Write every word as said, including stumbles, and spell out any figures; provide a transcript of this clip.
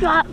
shot.